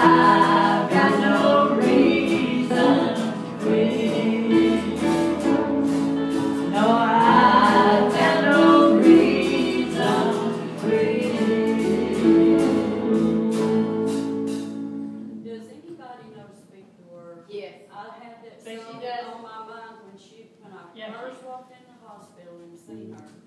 But she does. On my mind when I first walked in the hospital and seen her.